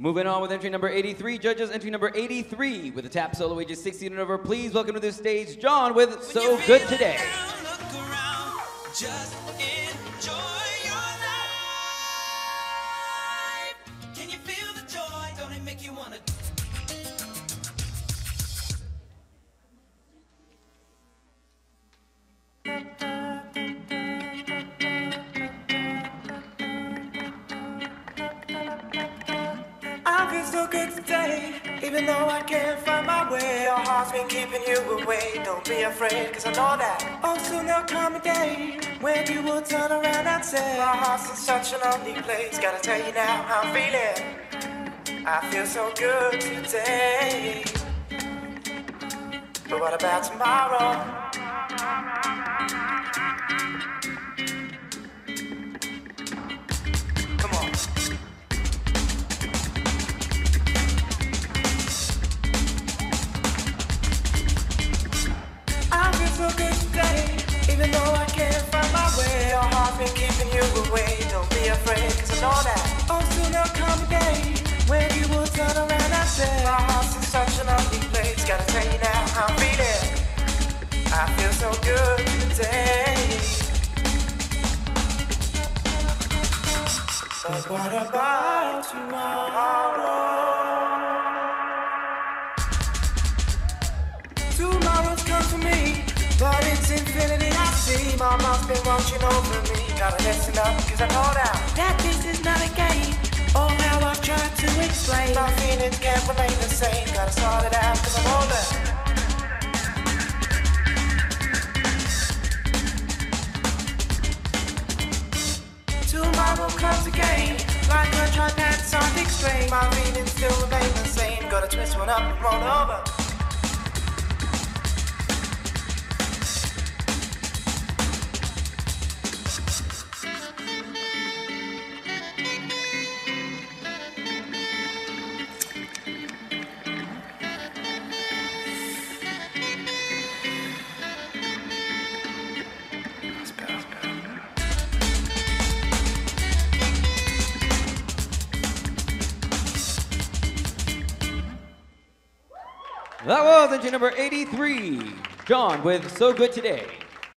Moving on with entry number 83, judges, entry number 83 with a tap solo ages 16 and over. Please welcome to this stage John with So Good Today. So good today, even though I can't find my way. Your heart's been keeping you away. Don't be afraid, cause I know that. Oh, soon there'll come a day when you will turn around and say, my heart's in such a lonely place. Gotta tell you now how I'm feeling. I feel so good today, but what about tomorrow? Even though I can't find my way, your heart's been keeping you away. Don't be afraid, cause I know that. Oh, soon there'll come a day when you will turn around and say, my heart's in such an ugly place. Gotta tell you now, I'm feeling. I feel so good today, but what about tomorrow? Tomorrow's come for me, but it's infinity I see. My mouth's been watching over me. Gotta listen up, cause I know that this is not a game. Oh, how I try to explain. My feelings can't remain the same. Gotta sort it out, cause I'm older. Tomorrow comes again, like a tried that song explain. My feelings still remain the same. Gotta twist one up and roll over. That was entry number 83, John with So Good Today.